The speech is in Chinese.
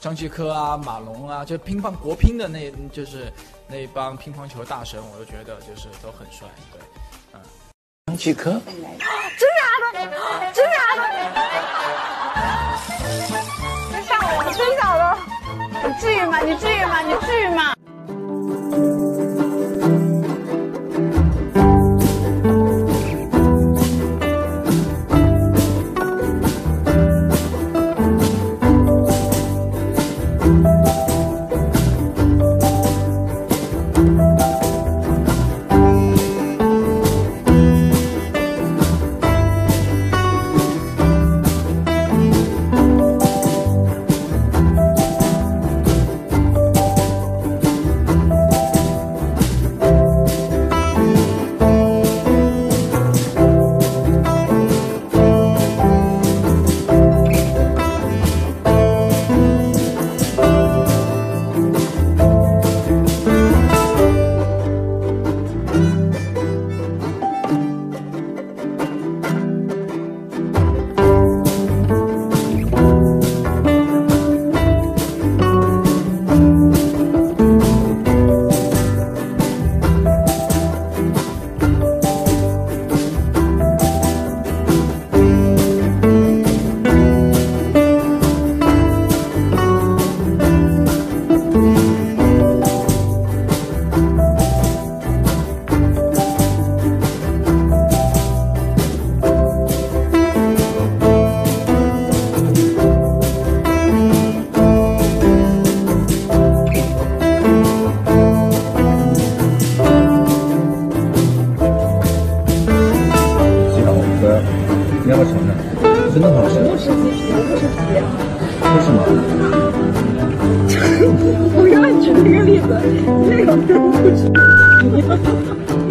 张继科啊，马龙啊，就乒乓国乒的那帮乒乓球大神，我都觉得就是都很帅，对，嗯。张继科，真假的，真假的，这吓我了，真假的，你至于吗？你至于吗？你至于吗？要不要尝尝？真的好吃。不吃鸡皮，不吃皮。为什么？我刚才举了一个例子，那个不吃。